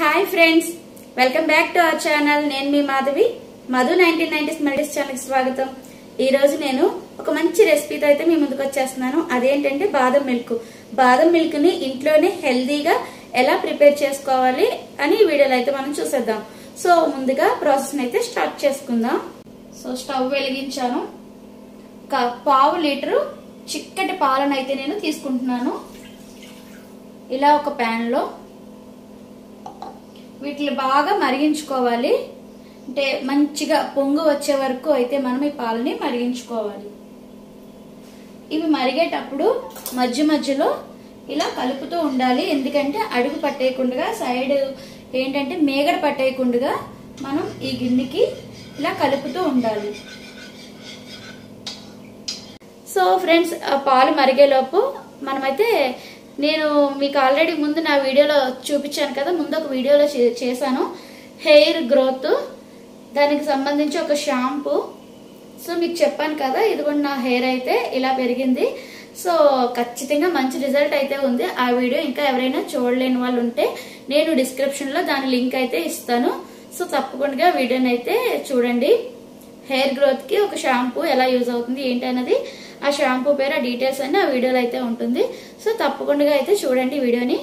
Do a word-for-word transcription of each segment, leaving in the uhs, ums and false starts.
Hi friends welcome back to our channel नेनु मी Madhavi Madhu nineteen nineties melodies channel स्वागतम। ఈ రోజు నేను ఒక మంచి రెసిపీ తో అయితే మీ ముందుకు వచ్చేస్తున్నాను। అదేంటంటే బాదం మిల్క్ బాదం మిల్క్ ని ఇంట్లోనే హెల్తీగా ఎలా ప్రిపేర్ చేసుకోవాలి అని వీడియోలో అయితే మనం చూసేద్దాం। సో ముందుగా ప్రాసెస్ ని అయితే స్టార్ట్ చేసుకుందాం। సో స్టవ్ వెలిగించాను। పావు లీటర్ చిక్కటి పాలను అయితే నేను తీసుకుంటున్నాను। ఇలా ఒక పాన్ లో వీటిని బాగా మరిగించుకోవాలి। అంటే మంచిగా పొంగు వచ్చే వరకు అయితే మనం ఈ పాలని మరిగించుకోవాలి। ఇవి మరిగేటప్పుడు మధ్య మధ్యలో ఇలా కలుపుతూ ఉండాలి, ఎందుకంటే అడుగు పట్టేయకుండా సైడ్ ఏంటంటే మేగడ పట్టేయకుండా మనం ఈ గిన్నెకి ఇలా కలుపుతూ ఉండాలి। సో ఫ్రెండ్స్ పాలు మరిగేలోపు మనమైతే నేను మీకు ఆల్రెడీ ముందు నా వీడియోలో చూపించాను కదా, ముందు ఒక వీడియోలో చేశాను హెయిర్ గ్రోత్ దానికి సంబంధించి ఒక షాంపూ। సో మీకు చెప్పాను కదా, ఇదిగోండి నా హెయిర్ అయితే ఇలా పెరిగింది। సో ఖచ్చితంగా మంచి రిజల్ట్ అయితే ఉంది। ఆ వీడియో ఇంకా ఎవరైనా చూడలేని వాళ్ళు ఉంటే నేను డిస్క్రిప్షన్లో దాని లింక్ అయితే ఇస్తాను। సో తప్పకుండా వీడియోని అయితే చూడండి। హెయిర్ గ్రోత్కి ఒక షాంపూ ఎలా యూజ్ అవుతుంది ఏంటి అన్నది ఆ షాంపూ పేరు ఆ డీటెయిల్స్ అన్ని ఆ వీడియోలో అయితే ఉంటుంది। సో తప్పకుండా అయితే చూడండి వీడియోని।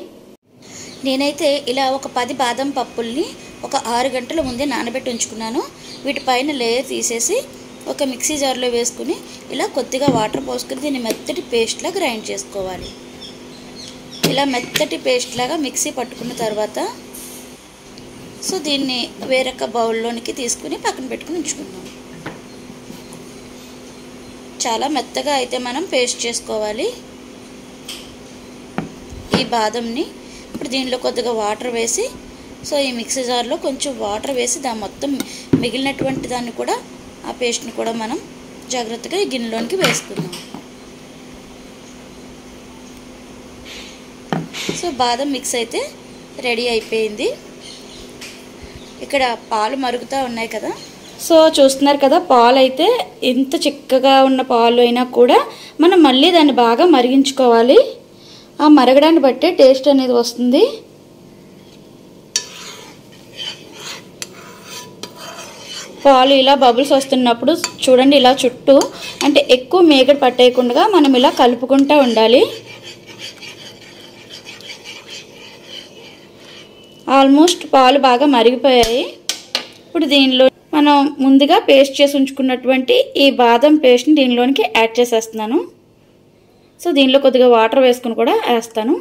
నేనైతే ఇలా ఒక పది బాదం పప్పుల్ని ఒక ఆరు గంటల ముందే నానబెట్టి ఉంచుకున్నాను। వీటిపైన లేయర్ తీసేసి ఒక మిక్సీ జార్లో వేసుకుని ఇలా కొద్దిగా వాటర్ పోసుకుని దీన్ని మెత్తటి పేస్ట్లా గ్రైండ్ చేసుకోవాలి। ఇలా మెత్తటి పేస్ట్ లాగా మిక్సీ పట్టుకున్న తర్వాత సో దీన్ని వేరొక బౌల్లోనికి తీసుకుని పక్కన పెట్టుకుని ఉంచుకున్నాను। చాలా మెత్తగా అయితే మనం పేస్ట్ చేసుకోవాలి ఈ బాదంని। ఇప్పుడు దీనిలో కొద్దిగా వాటర్ వేసి సో ఈ మిక్సీ జార్లో కొంచెం వాటర్ వేసి దాని మొత్తం మిగిలినటువంటి దాన్ని కూడా ఆ పేస్ట్ని కూడా మనం జాగ్రత్తగా ఈ గిన్నెలోనికి వేసుకుందాం। సో బాదం మిక్స్ అయితే రెడీ అయిపోయింది। ఇక్కడ పాలు మరుగుతూ ఉన్నాయి కదా, సో చూస్తున్నారు కదా పాలు అయితే ఎంత చిక్కగా ఉన్న పాలు అయినా కూడా మనం మళ్ళీ దాన్ని బాగా మరిగించుకోవాలి। ఆ మరగడాన్ని బట్టే టేస్ట్ అనేది వస్తుంది। పాలు ఇలా బబుల్స్ వస్తున్నప్పుడు చూడండి ఇలా చుట్టూ అంటే ఎక్కువ మేగడ పట్టేయకుండా మనం ఇలా కలుపుకుంటూ ఉండాలి। ఆల్మోస్ట్ పాలు బాగా మరిగిపోయాయి। ఇప్పుడు దీనిలో మనం ముందుగా పేస్ట్ చేసి ఉంచుకున్నటువంటి ఈ బాదం పేస్ట్ని దీనిలోనికి యాడ్ చేసేస్తున్నాను। సో దీనిలో కొద్దిగా వాటర్ వేసుకుని కూడా వేస్తాను।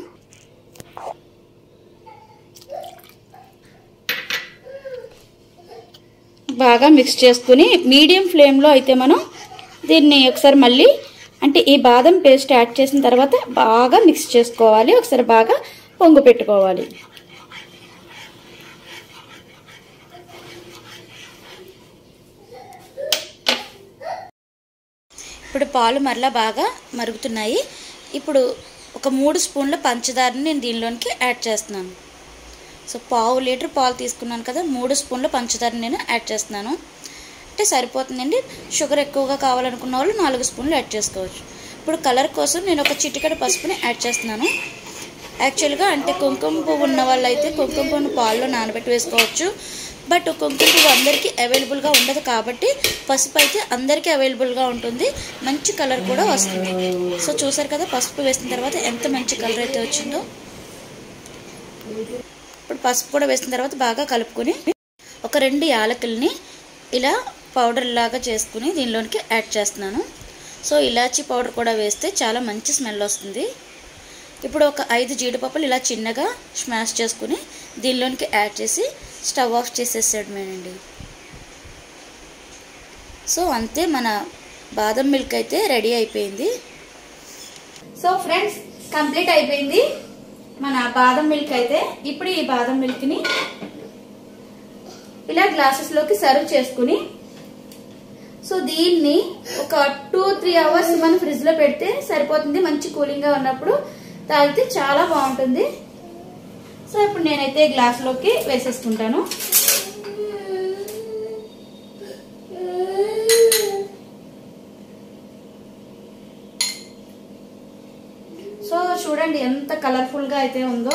బాగా మిక్స్ చేసుకుని మీడియం ఫ్లేమ్లో అయితే మనం దీన్ని ఒకసారి మళ్ళీ అంటే ఈ బాదం పేస్ట్ యాడ్ చేసిన తర్వాత బాగా మిక్స్ చేసుకోవాలి। ఒకసారి బాగా పొంగు పెట్టుకోవాలి। ఇప్పుడు పాలు మరలా బాగా మరుగుతున్నాయి। ఇప్పుడు ఒక మూడు స్పూన్ల పంచదారని నేను దీనిలోనికి యాడ్ చేస్తున్నాను। సో పావు లీటర్ పాలు తీసుకున్నాను కదా, మూడు స్పూన్ల పంచదారని నేను యాడ్ చేస్తున్నాను అంటే సరిపోతుందండి। షుగర్ ఎక్కువగా కావాలనుకున్న వాళ్ళు నాలుగు స్పూన్లు యాడ్ చేసుకోవచ్చు। ఇప్పుడు కలర్ కోసం నేను ఒక చిటికెడు పసుపుని యాడ్ చేస్తున్నాను। యాక్చువల్గా అంటే కుంకుమ పువ్వు ఉన్న వాళ్ళు అయితే కుంకుమ పువ్వును పాల్లో నానబెట్టి వేసుకోవచ్చు, బట్ కుంకుమ పువ్వు అందరికీ అవైలబుల్గా ఉండదు కాబట్టి పసుపు అయితే అందరికీ అవైలబుల్గా ఉంటుంది, మంచి కలర్ కూడా వస్తుంది। సో చూసారు కదా పసుపు వేసిన తర్వాత ఎంత మంచి కలర్ అయితే వచ్చిందో। ఇప్పుడు పసుపు కూడా వేసిన తర్వాత బాగా కలుపుకొని ఒక రెండు యాలకుల్ని ఇలా పౌడర్ లాగా చేసుకుని దీనిలోనికి యాడ్ చేస్తున్నాను। సో ఇలాచీ పౌడర్ కూడా వేస్తే చాలా మంచి స్మెల్ వస్తుంది। ఇప్పుడు ఒక ఐదు జీడిపప్పులు ఇలా చిన్నగా స్మాష్ చేసుకుని దీనిలోనికి యాడ్ చేసి స్టవ్ ఆఫ్ చేసేసేయడమేనండి। సో అంతే మన బాదం మిల్క్ అయితే రెడీ అయిపోయింది। సో ఫ్రెండ్స్ కంప్లీట్ అయిపోయింది మన బాదం మిల్క్ అయితే। ఇప్పుడు ఈ బాదం మిల్క్ని ఇలా గ్లాసెస్లోకి సర్వ్ చేసుకుని సో దీన్ని ఒక టూ త్రీ అవర్స్ మనం ఫ్రిడ్జ్లో పెడితే సరిపోతుంది। మంచి కూలింగ్గా ఉన్నప్పుడు తాగితే చాలా బాగుంటుంది। సో ఇప్పుడు నేనైతే గ్లాస్లోకి వేసేసుకుంటాను। సో చూడండి ఎంత కలర్ఫుల్గా అయితే ఉందో।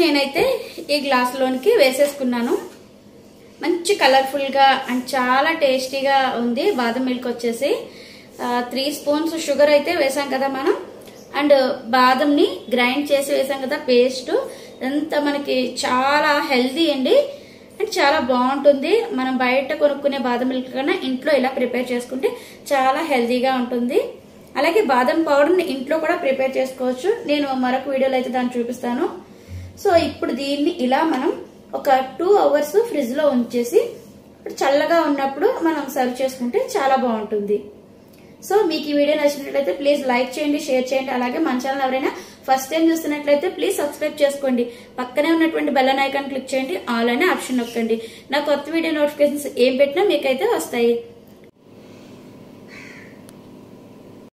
नेनैते ई ग्लास लोकी वेसेसुकुन्नानु మంచి కలర్ఫుల్ గా అండ్ చాలా టేస్టీగా ఉంది బాదం మిల్క్ వచ్చేసి तीन స్పూన్స్ షుగర్ అయితే వేసాం కదా మనం అండ్ బాదంని గ్రైండ్ చేసి వేసాం కదా పేస్ట్ అంతా మనకి చాలా హెల్తీ అండి అండ్ చాలా బాగుంటుంది మనం బయట కొనుక్కునే బాదం మిల్క్ కన్నా ఇంట్లో ఇలా ప్రిపేర్ చేసుకుంటే చాలా హెల్తీగా ఉంటుంది అలాగే బాదం పౌడర్ ని ఇంట్లో కూడా ప్రిపేర్ చేసుకోవచ్చు నేను మరొక వీడియోలో అయితే దాన్ని చూపిస్తాను సో ఇప్పుడు దీన్ని ఇలా మనం टू अवर्स फ्रिज लो उंचेसी चल्लगा उन्नप्पुडु मनं सर्व चेसुकुंटे चाला बागुंटुंदी सो मीकु ई वीडियो नच्चिनट्लयिते प्लीज लाइक चेयंडी शेर चेयंडी अलागे मन चानल एवरैना फस्ट टाइम चूस्तुन्नट्लयिते प्लीज सब्सक्राइब चेसुकोंडी पक्कने उन्नटुवंटि बेल ऐकान क्लिक चेयंडी आल अने ऑप्शन नొక్కండి ना కొత్త వీడియో నోటిఫికేషన్స్ ఏం పెట్టినా మీకైతే వస్తాయి।